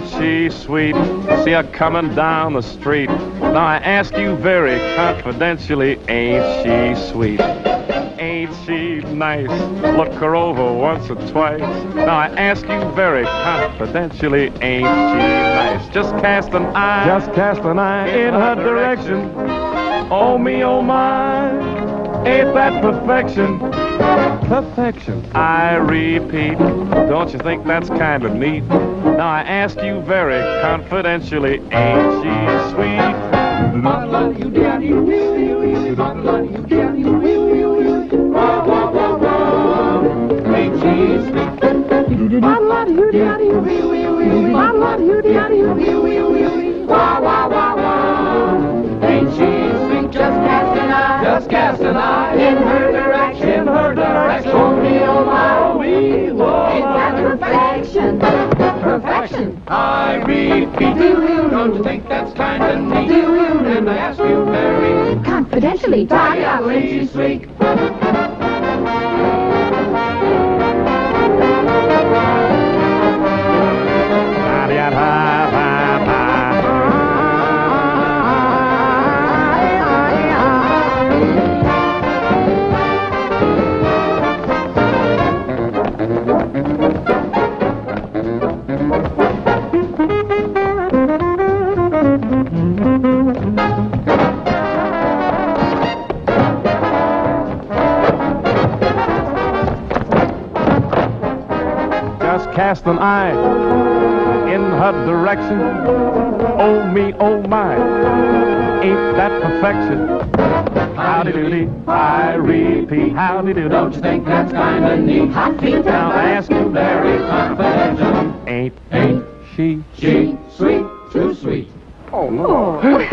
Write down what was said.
ain't she sweet? See her coming down the street. Now I ask you very confidentially, ain't she sweet? Ain't she nice? Look her over once or twice. Now I ask you very confidentially, ain't she nice? Just cast an eye in her direction. Oh me, oh my. Ain't that perfection? Perfection. I repeat, don't you think that's kind of neat? Now I ask you very confidentially, ain't she sweet? I love you, daddy. I love you, daddy. Ain't she sweet? I love you, daddy. I love you, daddy. Ain't she sweet? Just cast an eye in her direction, Oh me, oh my, oh me, oh. Ain't that perfection? Perfection. I repeat, don't you think that's kind of neat? And I ask you very confidentially, darling, sweet. Cast an eye in her direction. Oh me, oh my, ain't that perfection? Howdy-doody, I repeat, howdy-doody. Don't you think that's kind of neat? I think now I ask you very confidentially. Ain't she sweet? Too sweet. Oh no.